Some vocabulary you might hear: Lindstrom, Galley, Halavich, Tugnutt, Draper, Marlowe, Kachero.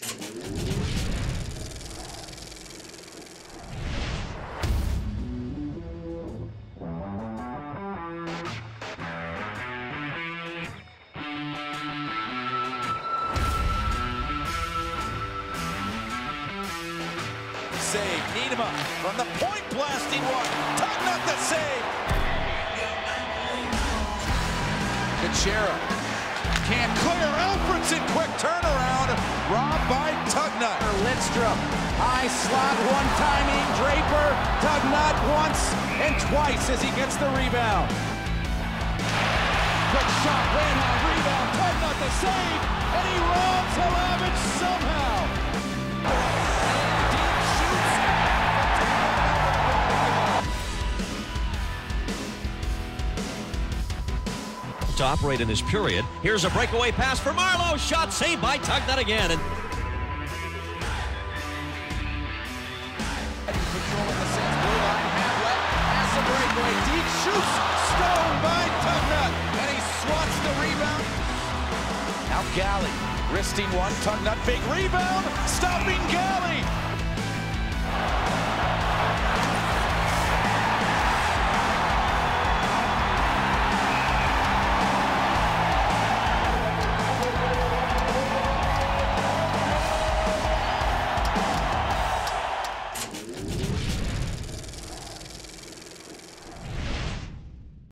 Save, Niedema from the point, blasting one. Tugnutt the save. Kachero can't clear. Alfredson, quick turnaround. Robbed by Tugnutt. Lindstrom, high slot, one timing. Draper, Tugnutt once and twice as he gets the rebound. Quick shot, ran on rebound. Tugnutt the save, and he robs Halavich somehow. To operate in this period. Here's a breakaway pass for Marlowe. Shot saved by Tugnutt again. And controlling the Saints blue line, halfway, pass the breakaway. Deep shoots, stoned by Tugnutt, and he swats the rebound. Now Galley, wristing one. Tugnutt, big rebound, stopping Galley.